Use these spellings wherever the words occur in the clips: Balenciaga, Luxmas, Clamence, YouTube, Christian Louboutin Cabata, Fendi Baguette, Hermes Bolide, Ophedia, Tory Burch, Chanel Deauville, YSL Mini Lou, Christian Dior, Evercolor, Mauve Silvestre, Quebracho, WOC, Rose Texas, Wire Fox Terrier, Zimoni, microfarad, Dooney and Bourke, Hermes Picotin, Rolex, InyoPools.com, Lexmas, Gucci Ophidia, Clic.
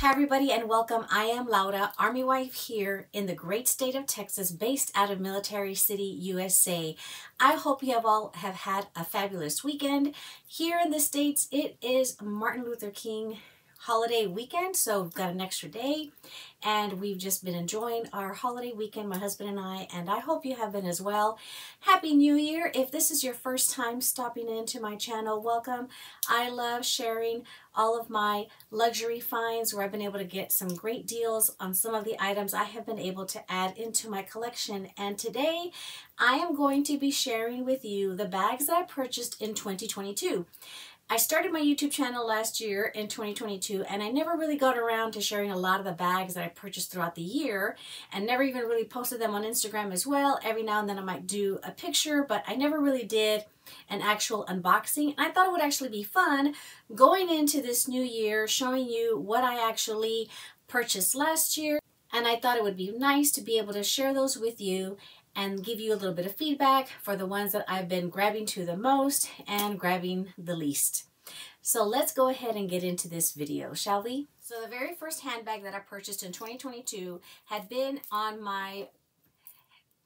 Hi everybody and welcome. I am Laura, Army Wife here in the great state of Texas, based out of Military City, USA. I hope you all have had a fabulous weekend. Here in the States, it is Martin Luther King holiday weekend, so we've got an extra day and we've just been enjoying our holiday weekend, my husband and I, and I hope you have been as well. Happy New Year. If this is your first time stopping into my channel, welcome. I love sharing all of my luxury finds where I've been able to get some great deals on some of the items I have been able to add into my collection, and today I am going to be sharing with you the bags that I purchased in 2022. I started my YouTube channel last year in 2022, and I never really got around to sharing a lot of the bags that I purchased throughout the year, and never even really posted them on Instagram as well. Every now and then I might do a picture, but I never really did an actual unboxing. And I thought it would actually be fun going into this new year, showing you what I actually purchased last year. And I thought it would be nice to be able to share those with you and give you a little bit of feedback for the ones that I've been grabbing to the most and grabbing the least. So let's go ahead and get into this video, shall we? So the very first handbag that I purchased in 2022 had been on my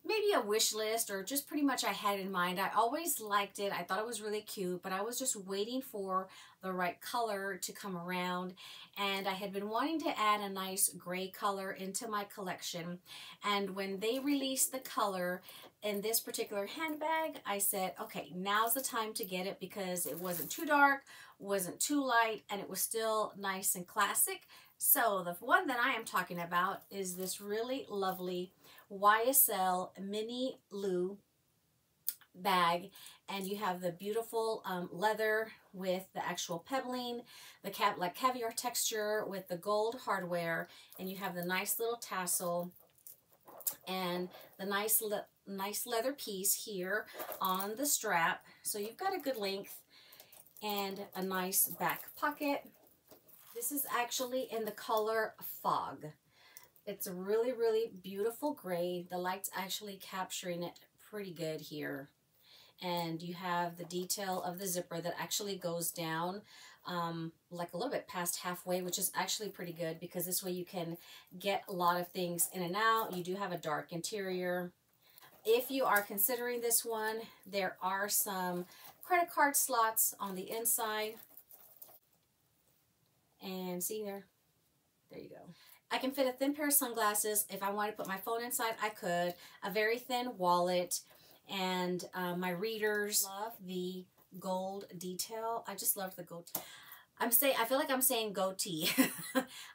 maybe a wish list, or just pretty much I had in mind. I always liked it. I thought it was really cute, but I was just waiting for the right color to come around, and I had been wanting to add a nice gray color into my collection. And when they released the color in this particular handbag, I said, okay, now's the time to get it, because it wasn't too dark, wasn't too light, and it was still nice and classic. So the one that I am talking about is this really lovely YSL Mini Lou bag, and you have the beautiful leather with the actual pebbling, the caviar texture with the gold hardware, and you have the nice little tassel and the nice leather piece here on the strap. So you've got a good length and a nice back pocket. This is actually in the color Fog. It's a really, really beautiful gray. The light's actually capturing it pretty good here. And you have the detail of the zipper that actually goes down like a little bit past halfway, which is actually pretty good, because this way you can get a lot of things in and out. You do have a dark interior. If you are considering this one, there are some credit card slots on the inside. And see there? There you go. I can fit a thin pair of sunglasses. If I wanted to put my phone inside, I could. A very thin wallet, and my readers. Love the gold detail. I just love the gold. I feel like I'm saying goatee.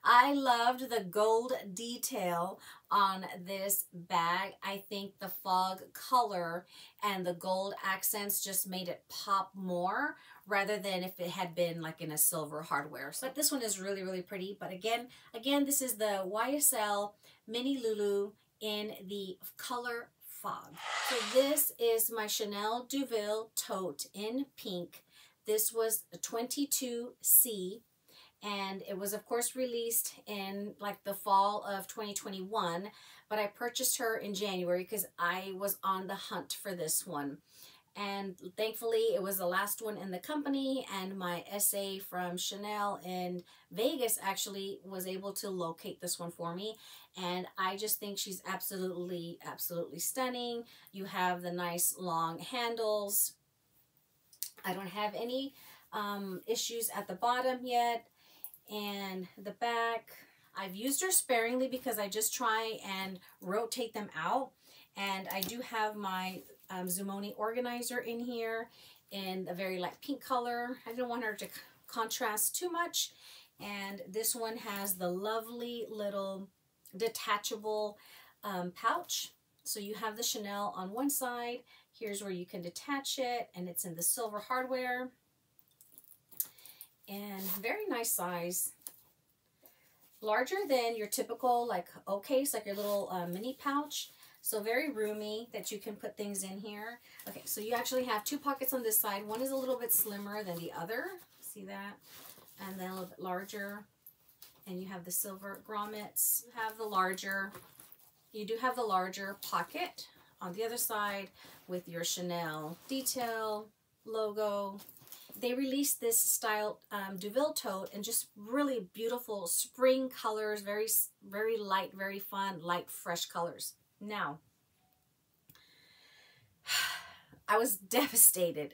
I loved the gold detail on this bag. I think the fog color and the gold accents just made it pop more, rather than if it had been like in a silver hardware. So this one is really, really pretty. But again, this is the YSL Mini Lulu in the color Fog. So this is my Chanel Deauville tote in pink. This was a 22C, and it was of course released in like the fall of 2021, but I purchased her in January because I was on the hunt for this one. And thankfully it was the last one in the company, and my SA from Chanel in Vegas actually was able to locate this one for me. And I just think she's absolutely, absolutely stunning. You have the nice long handles. I don't have any issues at the bottom yet, and the back. I've used her sparingly because I just try and rotate them out, and I do have my Zimoni organizer in here in a very light pink color. I didn't want her to contrast too much, and this one has the lovely little detachable pouch. So you have the Chanel on one side. Here's where you can detach it, and it's in the silver hardware. And very nice size. Larger than your typical like O-case, like your little mini pouch. So very roomy that you can put things in here. Okay, so you actually have two pockets on this side. One is a little bit slimmer than the other. See that? And then a little bit larger. And you have the silver grommets. You do have the larger pocket on the other side with your Chanel detail, logo. they released this style Deauville tote in just really beautiful spring colors, very light, very fun, light, fresh colors. Now, I was devastated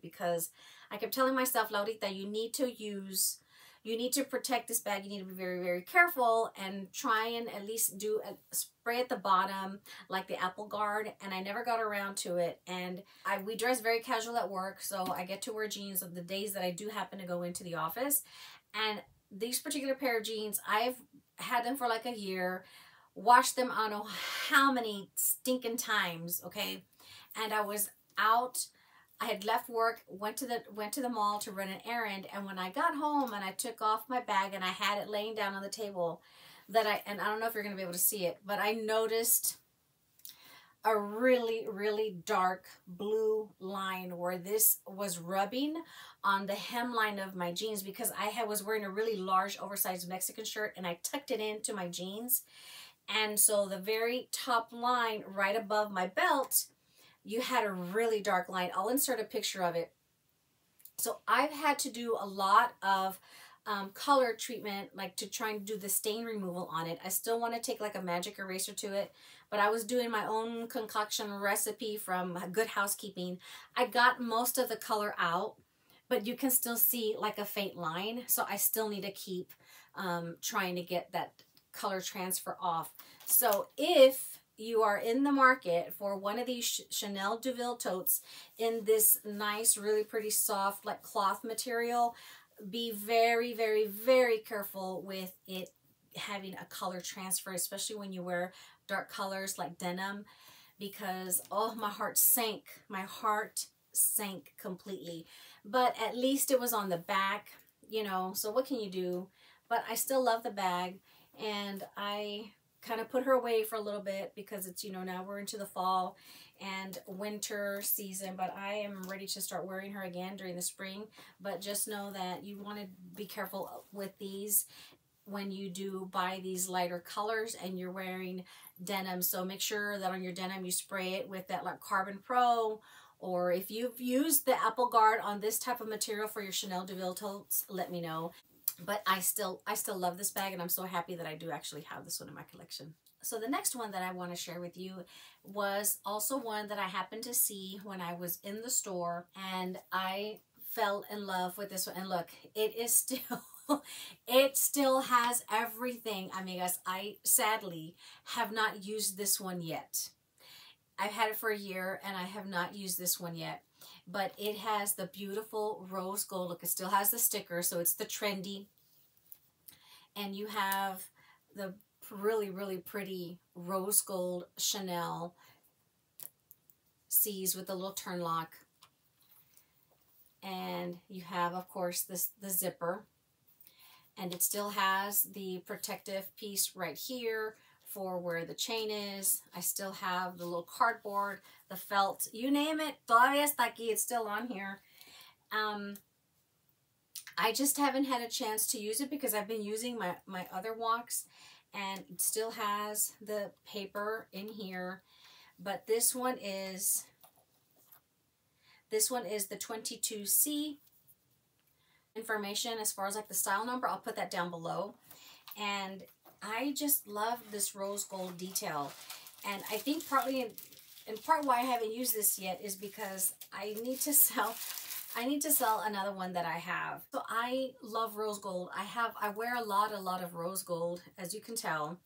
because I kept telling myself, Laurita, you need to protect this bag. You need to be very, very careful and try and at least do a spray at the bottom like the Apple Guard. And I never got around to it. And we dress very casual at work. So I get to wear jeans on the days that I do happen to go into the office. And these particular pair of jeans, I've had them for like a year, washed them I don't know how many stinking times, okay? And I was out. I had left work, went to the mall to run an errand, and when I got home and I took off my bag and I had it laying down on the table, and I don't know if you're going to be able to see it, but I noticed a really, really dark blue line where this was rubbing on the hemline of my jeans, because I was wearing a really large oversized Mexican shirt and I tucked it into my jeans. And so the very top line right above my belt, you had a really dark line. I'll insert a picture of it. So I've had to do a lot of color treatment, like to try and do the stain removal on it. I still want to take like a magic eraser to it, but I was doing my own concoction recipe from Good Housekeeping. I got most of the color out, but you can still see like a faint line. So I still need to keep trying to get that color transfer off. So if you are in the market for one of these Chanel Deauville totes in this nice, really pretty soft, like cloth material, be very, very, very careful with it having a color transfer, especially when you wear dark colors like denim, because, oh, my heart sank. My heart sank completely. But at least it was on the back, you know, so what can you do? But I still love the bag, and I kind of put her away for a little bit because it's, you know, now we're into the fall and winter season, but I am ready to start wearing her again during the spring. But just know that you want to be careful with these when you do buy these lighter colors and you're wearing denim. So make sure that on your denim you spray it with that like Carbon Pro, or if you've used the Apple Guard on this type of material for your Chanel Deauville totes, let me know. But I still love this bag, and I'm so happy that I do actually have this one in my collection. So the next one that I want to share with you was also one that I happened to see when I was in the store, and I fell in love with this one. And look, it is still, it still has everything. Amigas, I sadly have not used this one yet. I've had it for a year, and I have not used this one yet. But it has the beautiful rose gold look. It still has the sticker, so it's the trendy. And you have the really, really pretty rose gold Chanel C's with the little turn lock. And you have, of course, this, the zipper. And it still has the protective piece right here for where the chain is. I still have the little cardboard, the felt, you name it, todavía está aquí, it's still on here. I just haven't had a chance to use it because I've been using my other WOCs, and it still has the paper in here. But this one is the 22C. Information as far as like the style number, I'll put that down below. And I just love this rose gold detail, and I think partly in part why I haven't used this yet is because I need to sell another one that I have. So I love rose gold. I wear a lot of rose gold, as you can tell,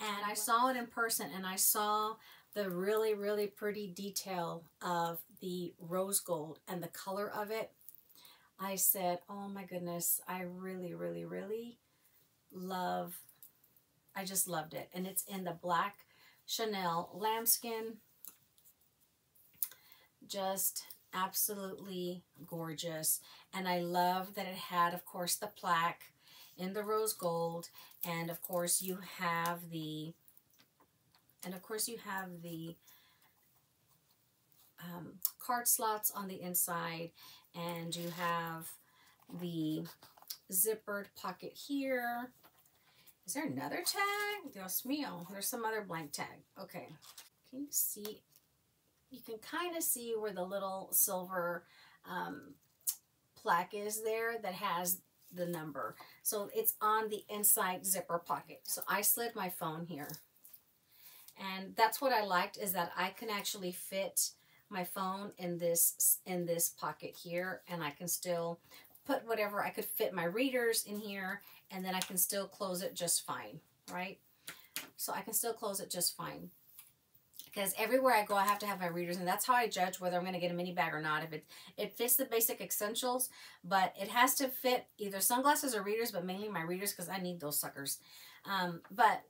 and I saw it in person, and I saw the really, really pretty detail of the rose gold and the color of it. I said, oh my goodness, I really, really, really love it. I just loved it. And it's in the black Chanel lambskin. Just absolutely gorgeous. And I love that it had, of course, the plaque in the rose gold. And of course you have the, card slots on the inside, and you have the zippered pocket here. Is there another tag? Dios mío. There's some other blank tag. Okay. Can you see? You can kind of see where the little silver plaque is there that has the number. So it's on the inside zipper pocket. So I slid my phone here. And that's what I liked, is that I can actually fit my phone in this pocket here, and I can still put whatever, I could fit my readers in here, and then I can still close it just fine, right? So I can still close it just fine. Because everywhere I go, I have to have my readers, and that's how I judge whether I'm going to get a mini bag or not. If it fits the basic essentials, but it has to fit either sunglasses or readers, but mainly my readers because I need those suckers. But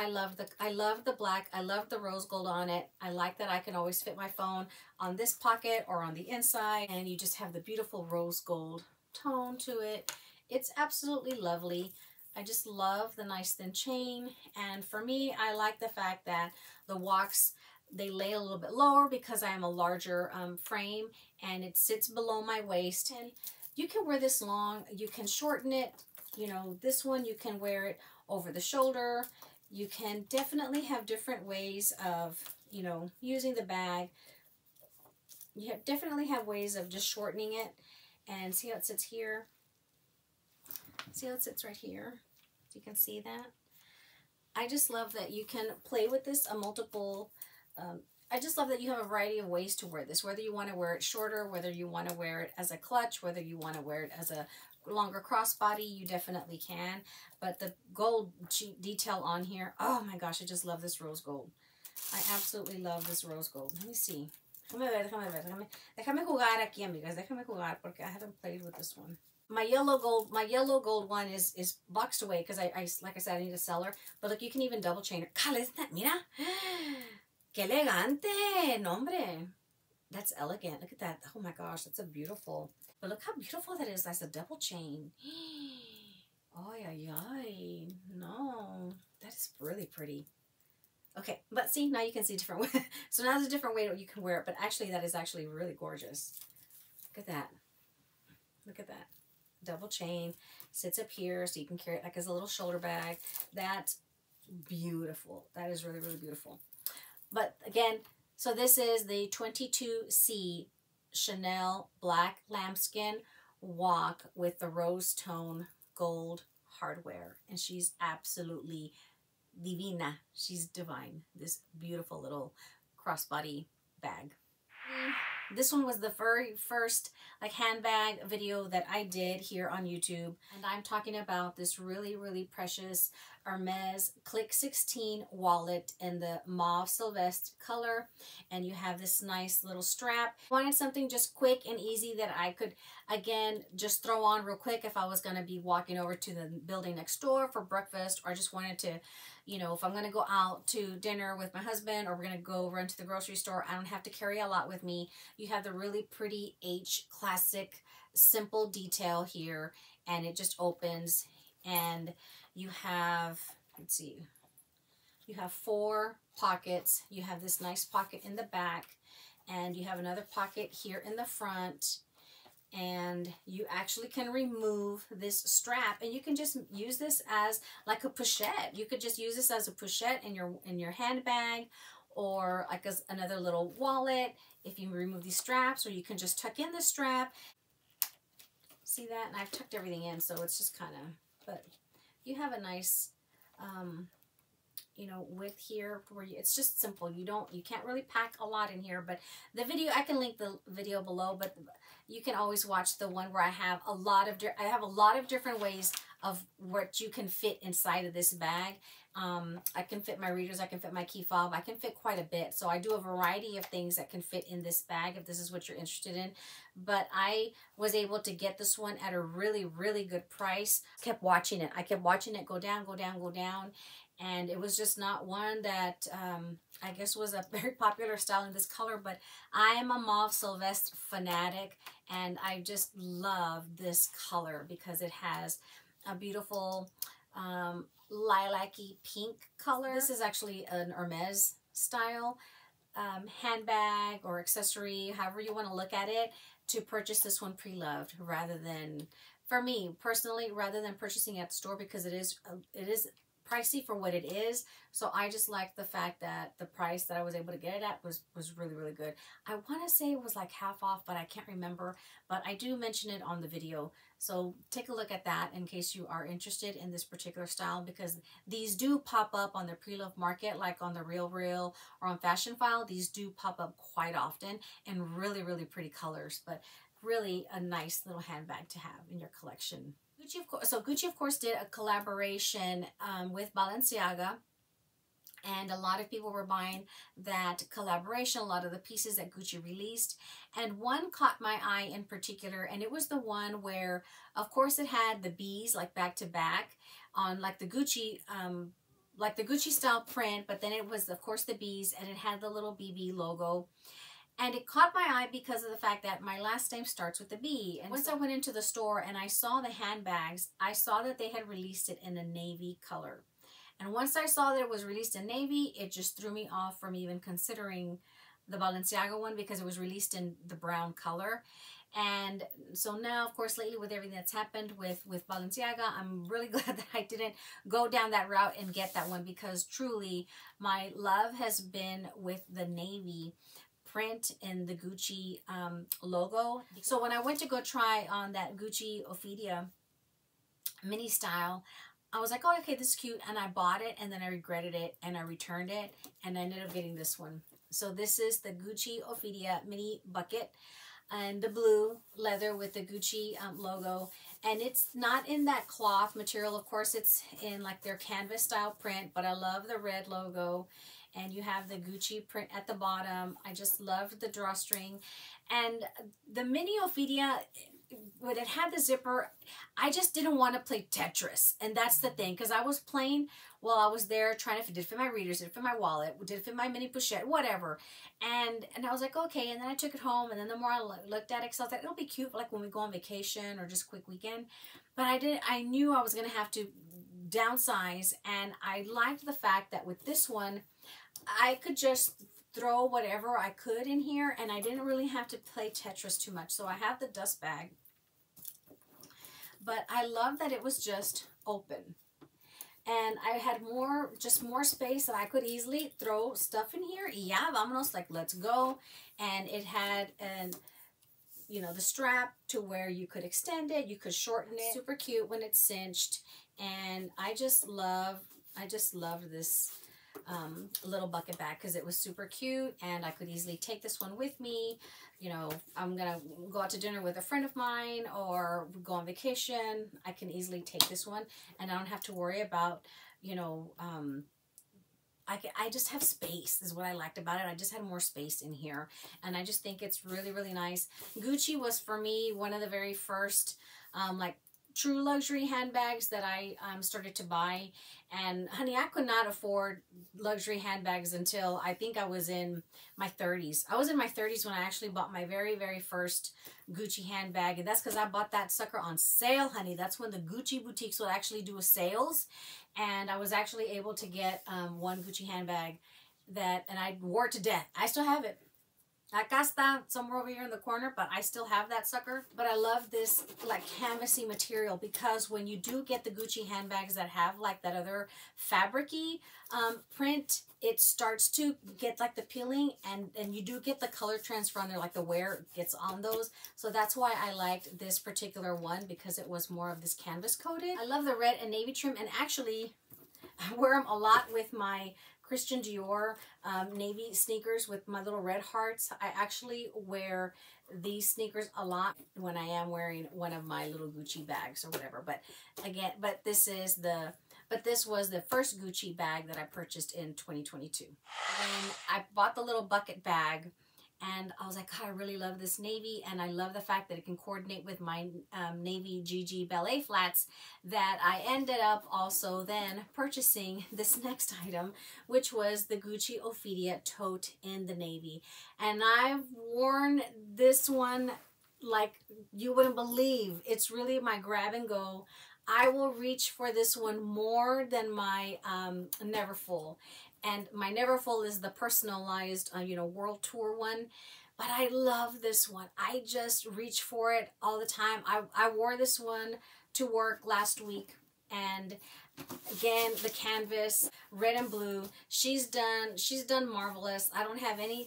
I love the black. I love the rose gold on it. I like that I can always fit my phone on this pocket or on the inside, and you just have the beautiful rose gold tone to it. It's absolutely lovely. I just love the nice thin chain, and for me, I like the fact that the WOCs, they lay a little bit lower because I am a larger frame, and it sits below my waist. And you can wear this long, you can shorten it, you know, this one you can wear it over the shoulder. You can definitely have different ways of, you know, using the bag. You definitely have ways of just shortening it. And see how it sits here? See how it sits right here? You can see that. I just love that you can play with this a multiple. I just love that you have a variety of ways to wear this, whether you want to wear it shorter, whether you want to wear it as a clutch, whether you want to wear it as a longer crossbody, you definitely can. But the gold detail on here, oh my gosh, I just love this rose gold. I absolutely love this rose gold. Let me see. Déjame jugar aquí, amigas. Déjame jugar, porque I haven't played with this one. My yellow gold one is boxed away because like I said, I need a seller. But look, you can even double chain it. Cala, isn't that, mira? Que elegante, no hombre. That's elegant. Look at that. Oh my gosh, that's a beautiful. But look how beautiful that is. That's a double chain. Ay, ay, ay. No, that is really pretty. Okay, but see, now you can see different ways. So now there's a different way that you can wear it. But actually, that is actually really gorgeous. Look at that. Look at that. Double chain. Sits up here, so you can carry it like as a little shoulder bag. That's beautiful. That is really, really beautiful. But again, so this is the 22C Chanel Black Lambskin WOC with the rose tone gold hardware. And she's absolutely divina. She's divine. This beautiful little crossbody bag. This one was the very first like handbag video that I did here on YouTube. And I'm talking about this really, really precious Hermes Clic 16 wallet in the mauve sylvestre color. And you have this nice little strap. I wanted something just quick and easy that I could, again, just throw on real quick if I was going to be walking over to the building next door for breakfast, or just wanted to, you know, if I'm going to go out to dinner with my husband, or we're going to go run to the grocery store, I don't have to carry a lot with me. You have the really pretty H classic simple detail here, and it just opens, and you have, let's see, you have four pockets. You have this nice pocket in the back, and you have another pocket here in the front, and you actually can remove this strap, and you can just use this as like a pochette. You could just use this as a pochette in your handbag, or like as another little wallet if you remove these straps, or you can just tuck in the strap. See that? And I've tucked everything in, so it's just kind of, but you have a nice you know, width here where you, it's just simple. You can't really pack a lot in here, but the video, I can link the video below, but you can always watch the one where I have a lot of, I have a lot of different ways of what you can fit inside of this bag. I can fit my readers, I can fit my key fob, I can fit quite a bit. So I do a variety of things that can fit in this bag if this is what you're interested in. But I was able to get this one at a really, really good price. Kept watching it. I kept watching it go down, go down, go down. And it was just not one that I guess was a very popular style in this color, but I am a mauve sylvestre fanatic, and I just love this color because it has a beautiful lilac-y pink color. This is actually an Hermes style handbag or accessory, however you want to look at it, to purchase this one pre-loved rather than, for me personally, rather than purchasing at the store, because it is pricey for what it is. So I just like the fact that the price that I was able to get it at was really, really good. I want to say it was like half off, but I can't remember. But I do mention it on the video. So take a look at that in case you are interested in this particular style, because these do pop up on the pre-loved market, like on the Real Real or on Fashion File. These do pop up quite often in really, really pretty colors, but really a nice little handbag to have in your collection. Gucci, of course, so Gucci, of course, did a collaboration with Balenciaga, and a lot of people were buying that collaboration, a lot of the pieces that Gucci released. And one caught my eye in particular, and it was the one where, of course, it had the B's like back to back on like the Gucci style print, but then it was, of course, the B's, and it had the little BB logo. And it caught my eye because of the fact that my last name starts with a B. And once I went into the store and I saw the handbags, I saw that they had released it in a navy color. And once I saw that it was released in navy, it just threw me off from even considering the Balenciaga one, because it was released in the brown color. And so now, of course, lately with everything that's happened with Balenciaga, I'm really glad that I didn't go down that route and get that one, because truly my love has been with the navy print in the Gucci logo. So when I went to go try on that Gucci Ophidia mini style, I was like, oh, okay, this is cute. And I bought it, and then I regretted it, and I returned it, and I ended up getting this one. So this is the Gucci Ophidia mini bucket, and the blue leather with the Gucci logo. And it's not in that cloth material. Of course, it's in like their canvas style print, but I love the red logo. And you have the Gucci print at the bottom. I just loved the drawstring. And the mini Ophidia, when it had the zipper, I just didn't want to play Tetris. And that's the thing, because I was playing while I was there trying if it did fit my readers, did it fit my wallet, did it fit my mini pochette, whatever. And I was like, okay. And then I took it home. And then the more I looked at it, because I was like, it'll be cute, like when we go on vacation or just a quick weekend. But I knew I was going to have to downsize. And I liked the fact that with this one, I could just throw whatever I could in here, and I didn't really have to play Tetris too much. So I have the dust bag, but I love that it was just open, and I had more, just more space that I could easily throw stuff in here. Yeah, vámonos, like let's go. And it had an, you know, the strap to where you could extend it, you could shorten it. Super cute when it's cinched, and I just love this little bucket bag, because it was super cute, and I could easily take this one with me. You know, I'm gonna go out to dinner with a friend of mine or go on vacation, I can easily take this one, and I don't have to worry about, you know, I just have space is what I liked about it. I just had more space in here, and I just think it's really, really nice. Gucci was for me one of the very first like true luxury handbags that I started to buy. And honey, I could not afford luxury handbags until I think I was in my 30s. I was in my 30s when I actually bought my very, very first Gucci handbag. And that's because I bought that sucker on sale, honey. That's when the Gucci boutiques would actually do sales. And I was actually able to get one Gucci handbag that, and I wore it to death. I still have it. Acá está, somewhere over here in the corner, but I still have that sucker. But I love this like canvassy material, because when you do get the Gucci handbags that have like that other fabric-y print, it starts to get like the peeling, and you do get the color transfer on there, like the wear gets on those. So that's why I liked this particular one, because it was more of this canvas coated. I love the red and navy trim, and actually I wear them a lot with my Christian Dior navy sneakers with my little red hearts. I actually wear these sneakers a lot when I am wearing one of my little Gucci bags or whatever. But again, this was the first Gucci bag that I purchased in 2022. When I bought the little bucket bag, and I was like, God, I really love this navy, and I love the fact that it can coordinate with my navy GG ballet flats, that I ended up also then purchasing this next item, which was the Gucci Ophidia tote in the navy. And I've worn this one like you wouldn't believe. It's really my grab and go. I will reach for this one more than my Neverfull. And my Neverfull is the personalized, you know, world tour one. But I love this one. I just reach for it all the time. I wore this one to work last week. And again, the canvas, red and blue. She's done marvelous. I don't have any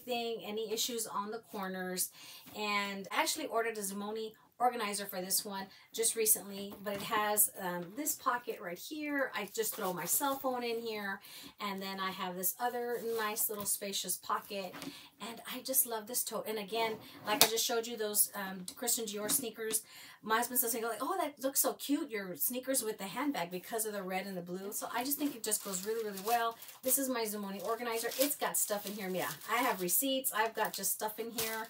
issues on the corners. And I actually ordered a Zimoni organizer for this one just recently, but it has this pocket right here. I just throw my cell phone in here, and then I have this other nice little spacious pocket, and I just love this tote. And again, like I just showed you those Christian Dior sneakers, my husband says, like, oh, that looks so cute, your sneakers with the handbag, because of the red and the blue. So I just think it just goes really, really well. This is my Zimoni organizer. It's got stuff in here. Yeah, I have receipts, I've got just stuff in here,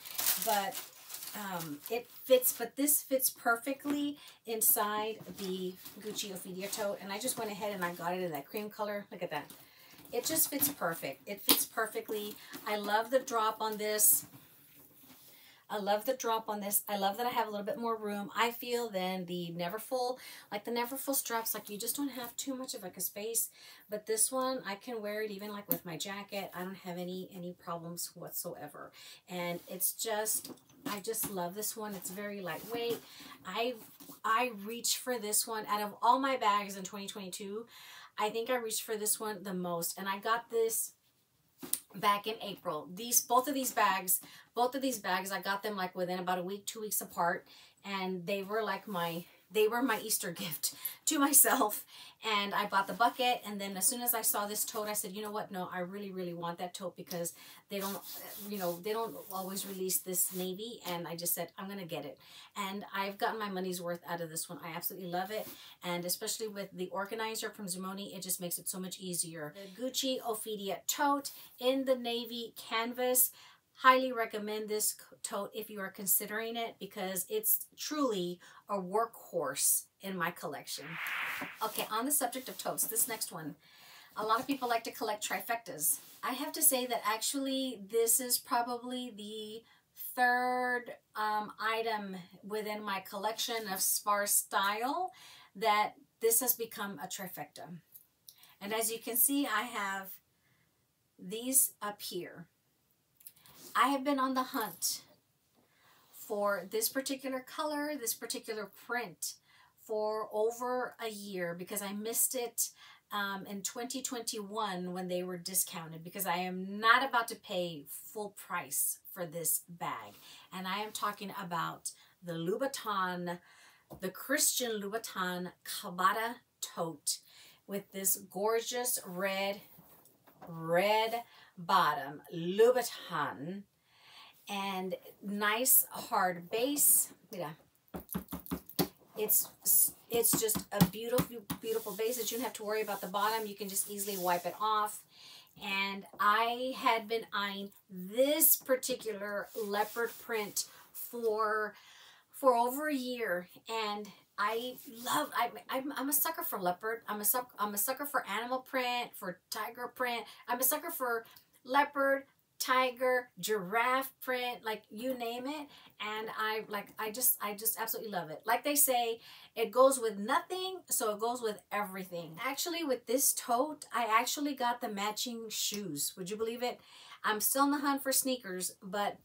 but it fits, but this fits perfectly inside the Gucci Ophidia tote. And I just went ahead and I got it in that cream color. Look at that. It just fits perfect. It fits perfectly. I love the drop on this. I love the drop on this. I love that I have a little bit more room, I feel, than the Neverfull. Like the Neverfull straps, like you just don't have too much of like a space. But this one, I can wear it even like with my jacket. I don't have any problems whatsoever. And it's just, I just love this one. It's very lightweight. I reach for this one out of all my bags in 2022. I think I reached for this one the most. And I got this back in April. Both of these bags, I got them like within about a week, 2 weeks apart, and they were like my Easter gift to myself. And I bought the bucket, and then as soon as I saw this tote, I said, you know what, no, I really, really want that tote, because they don't, you know, they don't always release this navy, and I just said, I'm gonna get it. And I've gotten my money's worth out of this one. I absolutely love it, and especially with the organizer from Zimoni, it just makes it so much easier. The Gucci Ophidia tote in the navy canvas. Highly recommend this tote if you are considering it, because it's truly a workhorse in my collection. Okay, on the subject of totes, this next one. A lot of people like to collect trifectas. I have to say that actually this is probably the third item within my collection of sparse style that this has become a trifecta. And as you can see, I have these up here. I have been on the hunt for this particular color, this particular print, for over a year, because I missed it in 2021 when they were discounted, because I am not about to pay full price for this bag. And I am talking about the Louboutin, the Christian Louboutin Cabata tote with this gorgeous red bottom, Louboutin, and nice hard base. Yeah, it's just a beautiful base that you don't have to worry about the bottom. You can just easily wipe it off. And I had been eyeing this particular leopard print for over a year, and I love, I'm a sucker for leopard. I'm a sucker for animal print, for tiger print. I'm a sucker for leopard, tiger, giraffe print, like you name it. And I just absolutely love it. Like they say, it goes with nothing, so it goes with everything. Actually, with this tote, I actually got the matching shoes. Would you believe it? I'm still on the hunt for sneakers, but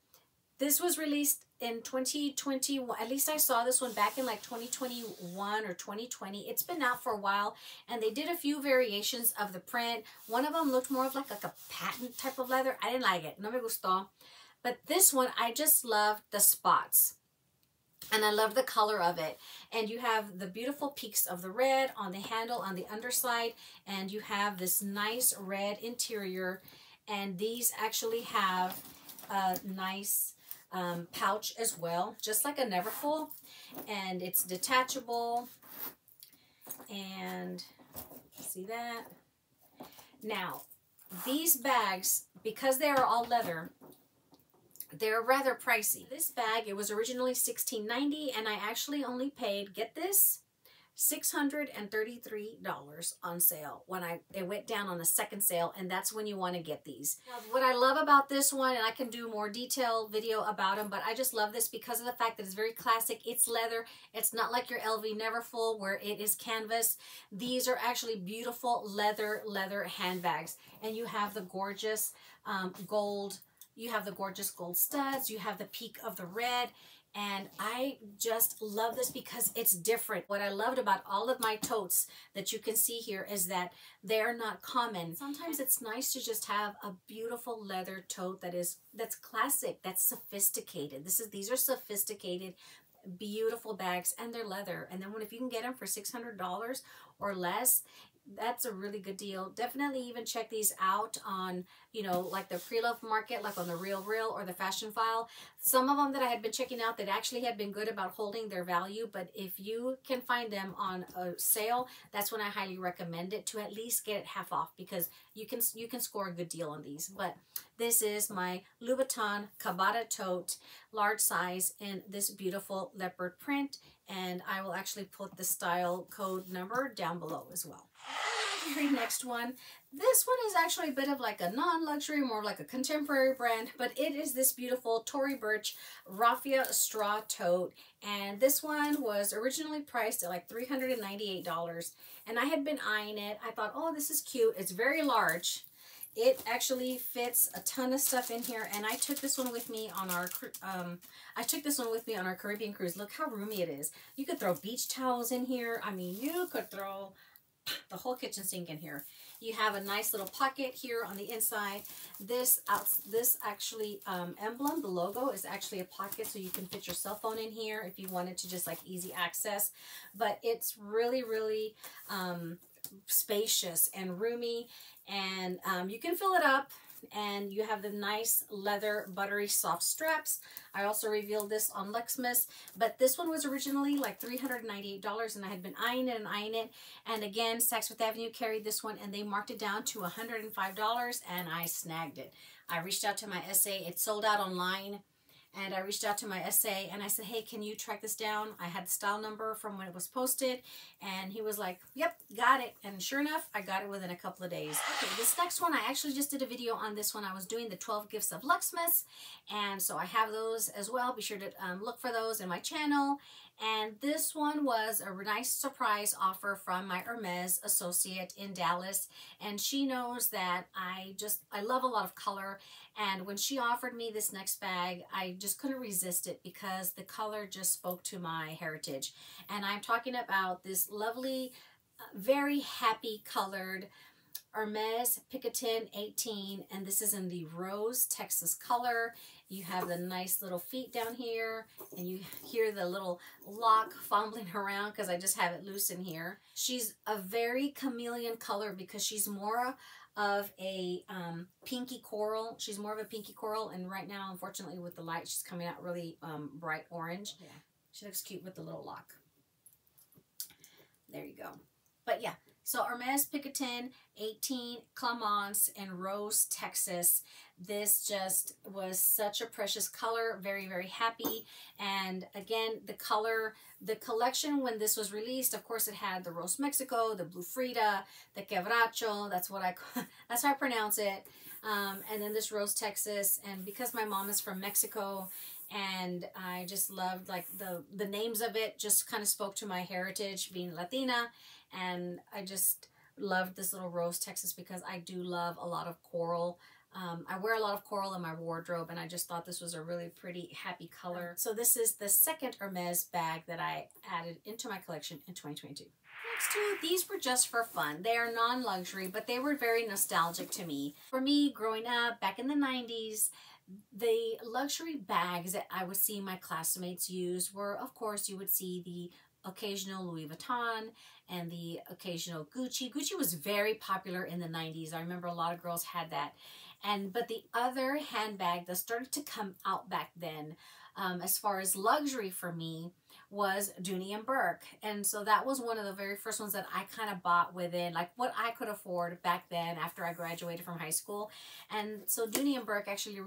this was released in 2021, at least I saw this one back in like 2021 or 2020. It's been out for a while, and they did a few variations of the print. One of them looked more of like a patent type of leather. I didn't like it. No me gustó. But this one, I just loved the spots, and I love the color of it. And you have the beautiful peaks of the red on the handle, on the underside, and you have this nice red interior. And these actually have a nice pouch as well, just like a Neverfull, and it's detachable. And see that? Now, these bags, because they are all leather, they're rather pricey. This bag, it was originally $16.90, and I actually only paid, get this, $633 on sale when it went down on a second sale, and that's when you want to get these. Now, what I love about this one, and I can do more detailed video about them, but I just love this because of the fact that it's very classic. It's leather. It's not like your LV Neverfull where it is canvas. These are actually beautiful leather handbags, and you have the gorgeous gold studs. You have the peak of the red, And I just love this because it's different. What I loved about all of my totes that you can see here is that they're not common. Sometimes it's nice to just have a beautiful leather tote that's classic, that's sophisticated. These are sophisticated, beautiful bags, and they're leather. And then if you can get them for $600 or less, that's a really good deal. Definitely even check these out on, you know, like the pre-loved market, like on the Real Real or the Fashion File. Some of them that I had been checking out that actually had been good about holding their value, but if you can find them on a sale, that's when I highly recommend it to at least get it half off, because you can score a good deal on these. But this is my Louboutin Cabata tote, large size, in this beautiful leopard print. And I will actually put the style code number down below as well. Very next one. This one is actually a bit of like a non-luxury, more like a contemporary brand, but it is this beautiful Tory Burch Raffia Straw Tote. And this one was originally priced at like $398. And I had been eyeing it. I thought, oh, this is cute. It's very large. It actually fits a ton of stuff in here, and I took this one with me on our Caribbean cruise. Look how roomy it is. You could throw beach towels in here. I mean, you could throw the whole kitchen sink in here. You have a nice little pocket here on the inside. This actually emblem, the logo, is actually a pocket, so you can fit your cell phone in here if you wanted to, just like easy access. But it's really, really spacious and roomy, and you can fill it up, and you have the nice leather buttery soft straps. I also revealed this on Lexmas, but this one was originally like $398, and I had been eyeing it, and again, Saks Fifth Avenue carried this one, and they marked it down to $105, and I snagged it. I reached out to my SA. It sold out online, and I reached out to my SA and I said, hey, can you track this down? I had the style number from when it was posted, and he was like, yep, got it. And sure enough, I got it within a couple of days. Okay, this next one, I actually just did a video on this one. I was doing the 12 gifts of Lexmas, and so I have those as well. Be sure to look for those in my channel. And this one was a nice surprise offer from my Hermes associate in Dallas. And she knows that I love a lot of color. And when she offered me this next bag, I just couldn't resist it because the color just spoke to my heritage. And I'm talking about this lovely, very happy colored Hermes Picotin 18, and this is in the rose Texas color. You have the nice little feet down here, and you hear the little lock fumbling around because I just have it loose in here. She's a very chameleon color because she's more of a pinky coral. She's more of a pinky coral, and right now, unfortunately, with the light, she's coming out really bright orange. Yeah. She looks cute with the little lock. There you go. But yeah. So Hermes Picotin 18 Clamence in Rose, Texas. This just was such a precious color, very, very happy. And again, the color, the collection when this was released, of course it had the Rose Mexico, the Blue Frida, the Quebracho, that's how I pronounce it. And then this Rose, Texas. And because my mom is from Mexico, and I just loved like the names of it, just kind of spoke to my heritage being Latina. And I just loved this little Rose, Texas, because I do love a lot of coral. I wear a lot of coral in my wardrobe, and I just thought this was a really pretty, happy color. So this is the second Hermes bag that I added into my collection in 2022. Next two, these were just for fun. They are non-luxury, but they were very nostalgic to me. For me, growing up back in the 90s, the luxury bags that I would see my classmates use were, of course, you would see the occasional Louis Vuitton and the occasional Gucci. Gucci was very popular in the 90s. I remember a lot of girls had that. But the other handbag that started to come out back then, as far as luxury for me, was Dooney and Bourke. And so that was one of the very first ones that I kind of bought within like what I could afford back then after I graduated from high school. And so Dooney and Bourke actually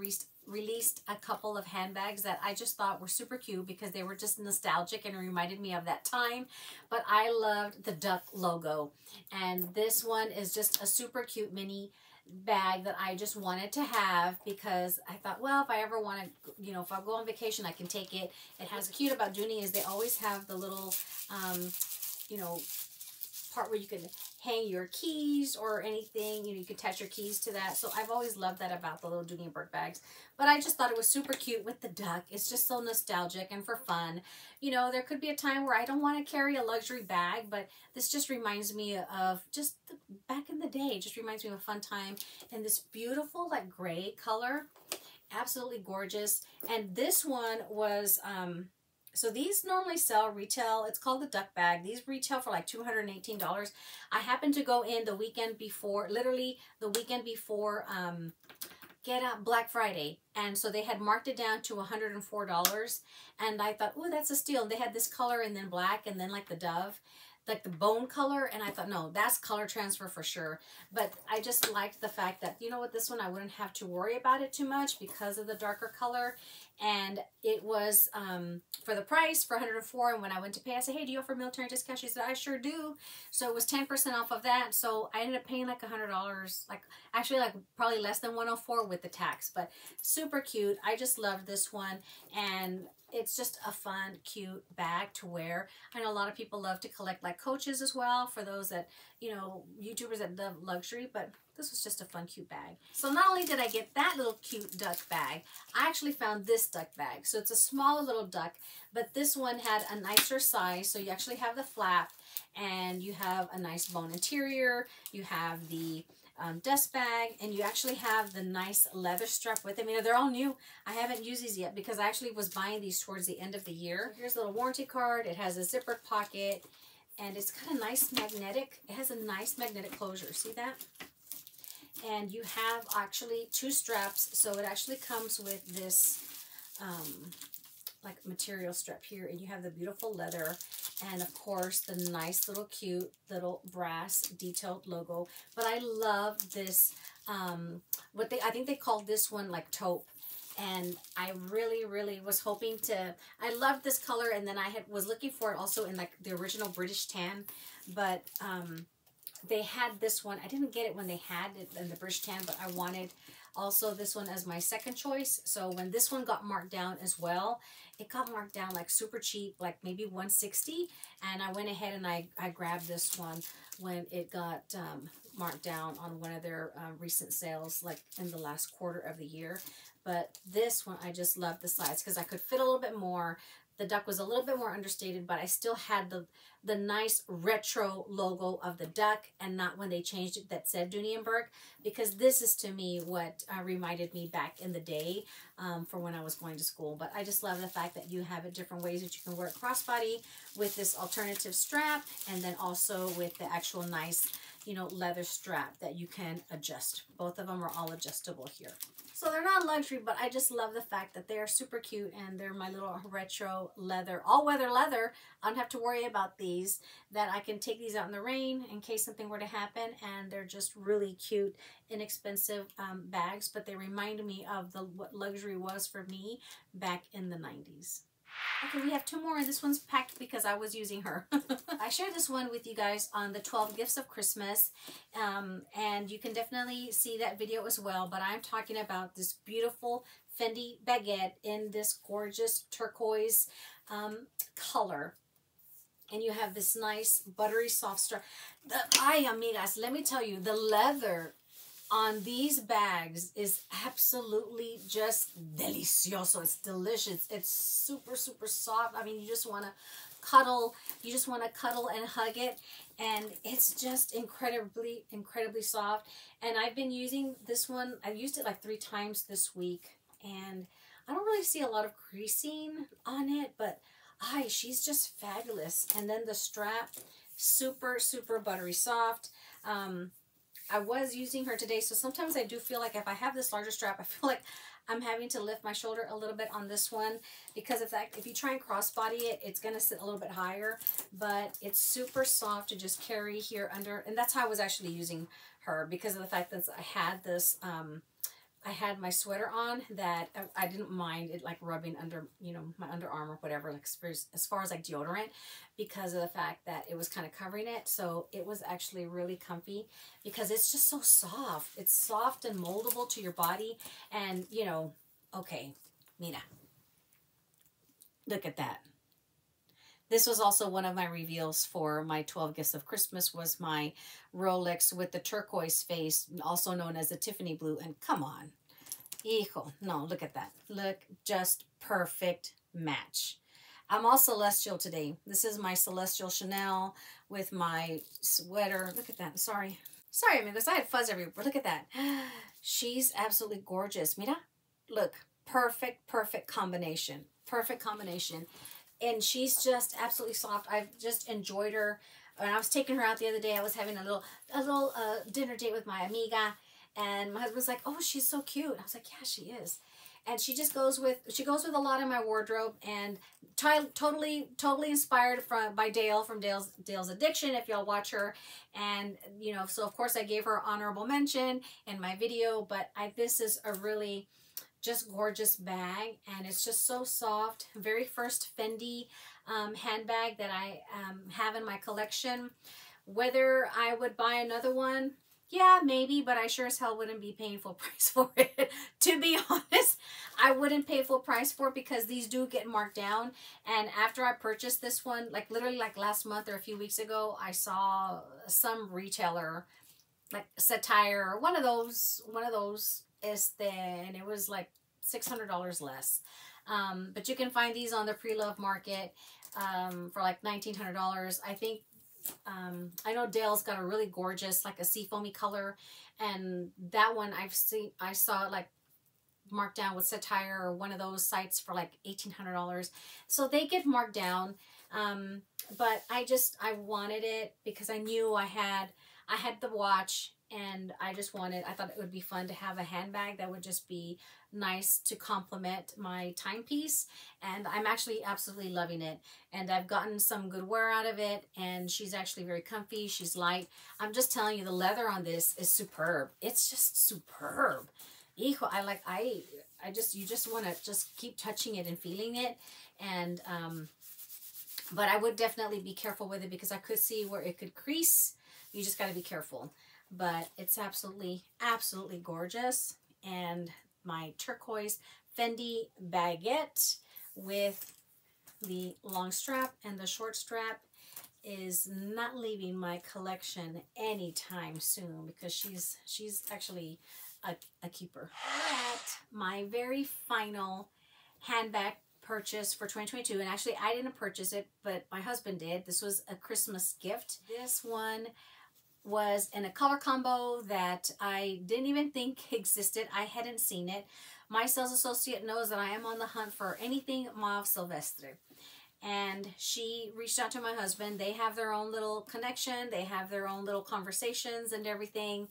released a couple of handbags that I just thought were super cute because they were just nostalgic and reminded me of that time. But I loved the duck logo, and this one is just a super cute mini bag that I just wanted to have because I thought, well, if I ever want to, you know, if I go on vacation, I can take it. It has, what's cute about Dooney is they always have the little, you know, part where you can hang your keys or anything. You know, you can attach your keys to that. So I've always loved that about the little Dooney and Bourke bags. But I just thought it was super cute with the duck. It's just so nostalgic and for fun. You know, there could be a time where I don't want to carry a luxury bag, but this just reminds me of just back in the day. It just reminds me of a fun time. And this beautiful like gray color, absolutely gorgeous. And this one was... So these normally sell retail. It's called the duck bag. These retail for like $218. I happened to go in the weekend before, literally the weekend before Get Out Black Friday. And so they had marked it down to $104. And I thought, oh, that's a steal. And they had this color and then black and then like the dove, like the bone color. And I thought, no, that's color transfer for sure. But I just liked the fact that, you know what, this one I wouldn't have to worry about it too much because of the darker color. And it was for the price, for $104. And when I went to pay, I said, hey, do you offer military discount? She said, I sure do. So it was 10% off of that. So I ended up paying like $100, like actually like probably less than $104 with the tax. But super cute. I just loved this one. And it's just a fun, cute bag to wear. I know a lot of people love to collect like coaches as well, for those that, you know, YouTubers that love luxury, but this was just a fun, cute bag. So not only did I get that little cute duck bag, I actually found this duck bag. So it's a smaller little duck, but this one had a nicer size. So you actually have the flap and you have a nice bone interior. You have the dust bag, and you actually have the nice leather strap with them. You know, they're all new. I haven't used these yet because I actually was buying these towards the end of the year. Here's a little warranty card. It has a zippered pocket, and it's got a nice magnetic. It has a nice magnetic closure. See that? And you have actually two straps, so it actually comes with this like material strap here, and you have the beautiful leather. And of course, the nice little cute little brass detailed logo. But I love this, I think they called this one like taupe. And I really, really was hoping to, I loved this color. And then I was looking for it also in like the original British tan. But they had this one. I didn't get it when they had it in the British tan, but I wanted also this one as my second choice. So when this one got marked down as well, it got marked down like super cheap, like maybe $160. And I went ahead and I grabbed this one when it got marked down on one of their recent sales, like in the last quarter of the year. But this one, I just love the size because I could fit a little bit more. The duck was a little bit more understated, but I still had the nice retro logo of the duck, and not when they changed it that said Dooney and Bourke, because this is to me what reminded me back in the day for when I was going to school. But I just love the fact that you have it different ways that you can wear it crossbody with this alternative strap, and then also with the actual nice, you know, leather strap that you can adjust. Both of them are all adjustable here. So they're not luxury, but I just love the fact that they are super cute, and they're my little retro leather, all-weather leather. I don't have to worry about these, that I can take these out in the rain in case something were to happen. And they're just really cute, inexpensive bags, but they remind me of what luxury was for me back in the 90s. Okay, we have two more, and this one's packed because I was using her. I shared this one with you guys on the 12 Gifts of Christmas, and you can definitely see that video as well, but I'm talking about this beautiful Fendi Baguette in this gorgeous turquoise color. And you have this nice buttery soft strap. Ay, amigas, let me tell you, the leather on these bags is absolutely just delicioso. It's delicious. It's super, super soft. I mean, you just want to cuddle. You just want to cuddle and hug it. And it's just incredibly, incredibly soft. And I've been using this one. I've used it like 3 times this week. And I don't really see a lot of creasing on it. But, ay, she's just fabulous. And then the strap, super, super buttery soft. I was using her today, so sometimes I do feel like if I have this larger strap, I feel like I'm having to lift my shoulder a little bit on this one, because if you try and crossbody it, it's going to sit a little bit higher, but it's super soft to just carry here under, and that's how I was actually using her, because of the fact that I had this, I had my sweater on, that I didn't mind it like rubbing under, you know, my underarm or whatever, like as far as like deodorant, because of the fact that it was kind of covering it. So it was actually really comfy because it's just so soft. It's soft and moldable to your body. And, you know, okay, Mina, look at that. This was also one of my reveals for my 12 Gifts of Christmas, was my Rolex with the turquoise face, also known as the Tiffany Blue. And come on. Hijo. No, look at that. Look, just perfect match. I'm all celestial today. This is my Celestial Chanel with my sweater. Look at that. Sorry. Sorry, amigos. I had fuzz everywhere. But look at that. She's absolutely gorgeous. Mira. Look. Perfect, perfect combination. Perfect combination. And she's just absolutely soft. I've just enjoyed her. When I was taking her out the other day, I was having a little dinner date with my amiga. And my husband's like, oh, she's so cute. I was like, yeah, she is. And she just goes with, she goes with a lot in my wardrobe. And totally inspired by Dale from Dale's Addiction, if y'all watch her. And, you know, so of course I gave her honorable mention in my video. But this is a really... just gorgeous bag, and it's just so soft. Very first Fendi handbag that I have in my collection. Whether I would buy another one, yeah, maybe, but I sure as hell wouldn't be paying full price for it. To be honest, I wouldn't pay full price for it because these do get marked down. And after I purchased this one, like literally like last month or a few weeks ago, I saw some retailer, like Satire, one of those and it was like $600 less, but you can find these on the pre-love market for like $1,900, I think. I know Dale's got a really gorgeous, like a seafoamy color, and that one I saw like marked down with Satire or one of those sites for like $1,800. So they get marked down, but I wanted it because I knew I had the watch. And I just wanted, I thought it would be fun to have a handbag that would just be nice to complement my timepiece. And I'm actually absolutely loving it. And I've gotten some good wear out of it. And she's actually very comfy. She's light. I'm just telling you, the leather on this is superb. It's just superb. Hijo, you just want to just keep touching it and feeling it. And, but I would definitely be careful with it because I could see where it could crease. You just got to be careful. But it's absolutely, absolutely gorgeous. And my turquoise Fendi Baguette with the long strap and the short strap is not leaving my collection anytime soon because she's actually a keeper. My very final handbag purchase for 2022, and actually I didn't purchase it, but my husband did. This was a Christmas gift. This one was in a color combo that I didn't even think existed. I hadn't seen it. My sales associate knows that I am on the hunt for anything Mauve Silvestre. And she reached out to my husband. They have their own little connection. They have their own little conversations and everything.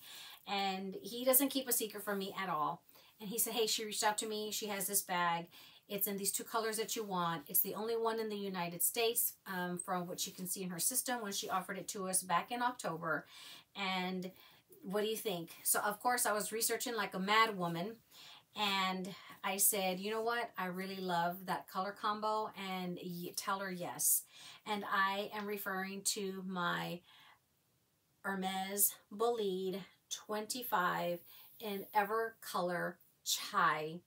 And he doesn't keep a secret from me at all. And he said, hey, she reached out to me. She has this bag. It's in these two colors that you want. It's the only one in the United States, from what you can see in her system when she offered it to us back in October. And what do you think? So, of course, I was researching like a mad woman. And I said, you know what? I really love that color combo. And tell her yes. And I am referring to my Hermes Bolide 25 in Evercolor Chai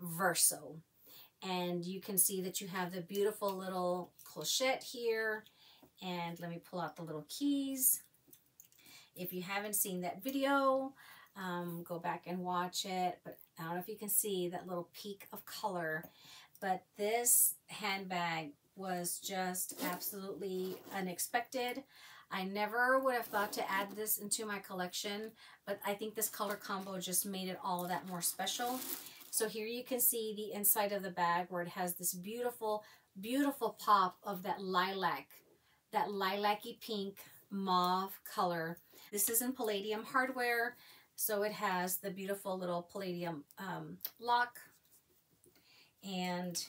Verso. And you can see that you have the beautiful little clochette here. And let me pull out the little keys. If you haven't seen that video, go back and watch it. But I don't know if you can see that little peak of color. But this handbag was just absolutely unexpected. I never would have thought to add this into my collection. But I think this color combo just made it all that more special. So here you can see the inside of the bag where it has this beautiful, beautiful pop of that lilac-y pink mauve color. This is in Palladium hardware, so it has the beautiful little Palladium lock, and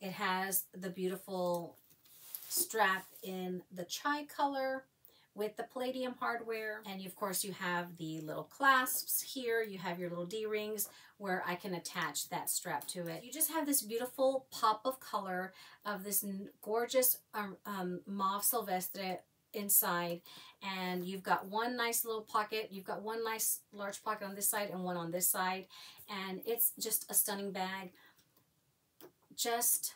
it has the beautiful strap in the chai color with the Palladium hardware. And of course you have the little clasps here. You have your little D-rings where I can attach that strap to it. You just have this beautiful pop of color of this gorgeous Mauve Silvestre inside. And you've got one nice little pocket. You've got one nice large pocket on this side and one on this side. And it's just a stunning bag. Just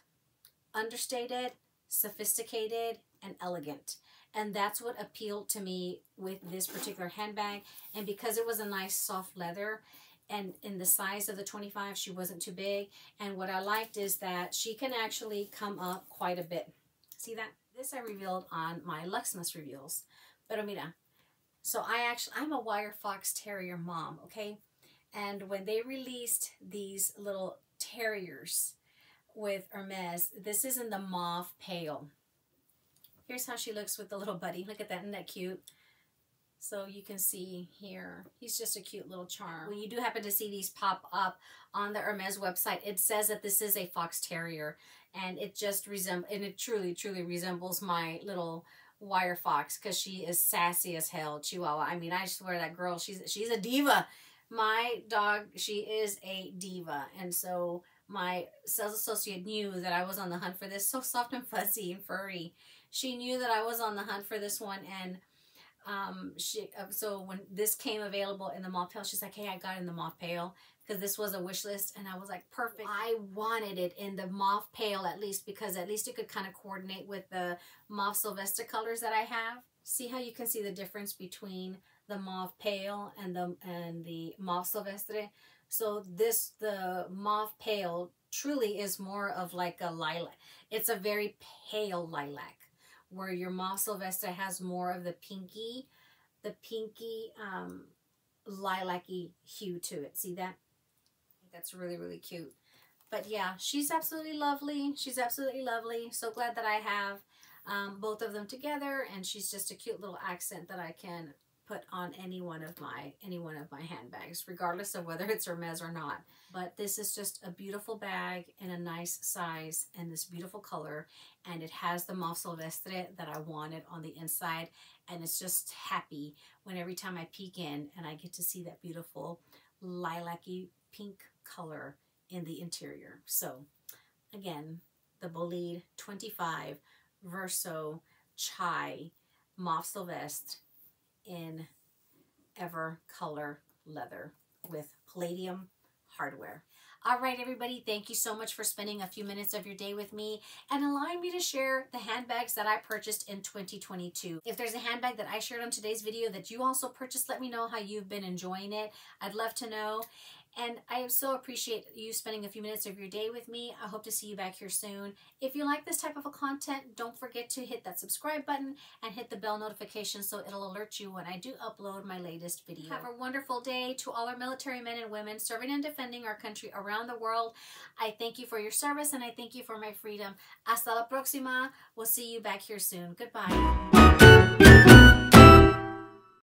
understated, sophisticated, and elegant. And that's what appealed to me with this particular handbag. And because it was a nice soft leather, and in the size of the 25, she wasn't too big. And what I liked is that she can actually come up quite a bit. See that? This I revealed on my Luxmas reveals. Pero mira. So I'm a Wire Fox Terrier mom, okay? And when they released these little terriers with Hermes, this is in the mauve pale. Here's how she looks with the little buddy. Look at that, isn't that cute? So you can see here, he's just a cute little charm. When you do happen to see these pop up on the Hermes website, it says that this is a fox terrier, and it just resembles, and it truly, truly resembles my little Wire Fox, because she is sassy as hell, Chihuahua. I mean, I swear that girl, she's a diva. My dog, she is a diva. And so my sales associate knew that I was on the hunt for this. So soft and fuzzy and furry. She knew that I was on the hunt for this one, and so when this came available in the mauve pale, she's like, hey, I got in the mauve pale, because this was a wish list, and I was like, perfect. I wanted it in the mauve pale at least, because at least it could kind of coordinate with the mauve Sylvester colors that I have. See how you can see the difference between the mauve pale and the mauve Sylvester? So this, the mauve pale, truly is more of like a lilac. It's a very pale lilac, where your mauve Sylvester has more of the pinky lilac-y hue to it. See that? That's really, really cute. But yeah, she's absolutely lovely. She's absolutely lovely. So glad that I have both of them together, and she's just a cute little accent that I can put on any one of my handbags, regardless of whether it's Hermes or not. But this is just a beautiful bag in a nice size and this beautiful color, and it has the mauve Silvestre that I wanted on the inside, and it's just happy when every time I peek in and I get to see that beautiful lilac-y pink color in the interior. So again, the Bolide 25 Verso Chai Mauve Silvestre in Evercolor leather with palladium hardware. All right, everybody, thank you so much for spending a few minutes of your day with me and allowing me to share the handbags that I purchased in 2022. If there's a handbag that I shared on today's video that you also purchased, let me know how you've been enjoying it. I'd love to know. And I so appreciate you spending a few minutes of your day with me. I hope to see you back here soon. If you like this type of a content, don't forget to hit that subscribe button and hit the bell notification so it'll alert you when I do upload my latest video. Have a wonderful day to all our military men and women serving and defending our country around the world. I thank you for your service, and I thank you for my freedom. Hasta la próxima. We'll see you back here soon. Goodbye.